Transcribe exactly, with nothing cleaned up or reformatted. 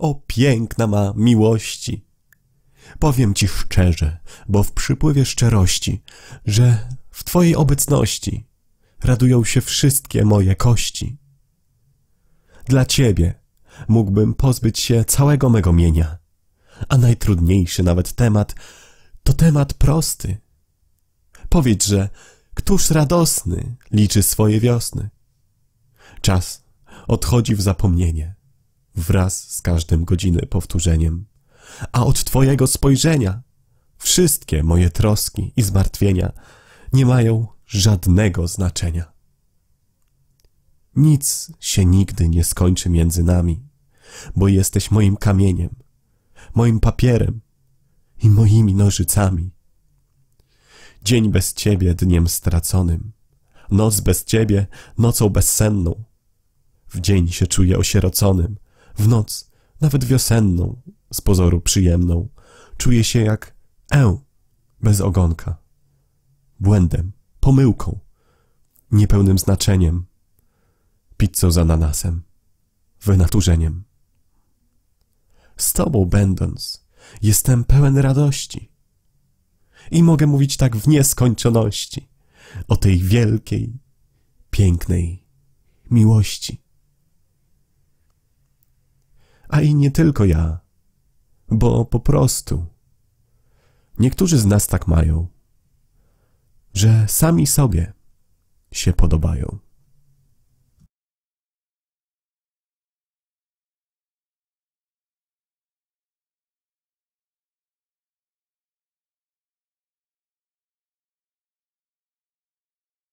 o piękna ma miłości. Powiem ci szczerze, bo w przypływie szczerości, że w twojej obecności radują się wszystkie moje kości. Dla ciebie mógłbym pozbyć się całego mego mienia, a najtrudniejszy nawet temat to temat prosty. Powiedz, że któż radosny liczy swoje wiosny? Czas odchodzi w zapomnienie wraz z każdym godziny powtórzeniem, a od twojego spojrzenia wszystkie moje troski i zmartwienia nie mają żadnego znaczenia. Nic się nigdy nie skończy między nami, bo jesteś moim kamieniem, moim papierem i moimi nożycami. Dzień bez ciebie dniem straconym, noc bez ciebie nocą bezsenną. W dzień się czuję osieroconym, w noc nawet wiosenną, z pozoru przyjemną. Czuję się jak eł bez ogonka, błędem, pomyłką, niepełnym znaczeniem, pizzą z ananasem, wynaturzeniem. Z tobą będąc jestem pełen radości i mogę mówić tak w nieskończoności o tej wielkiej, pięknej miłości. A i nie tylko ja, bo po prostu niektórzy z nas tak mają, że sami sobie się podobają.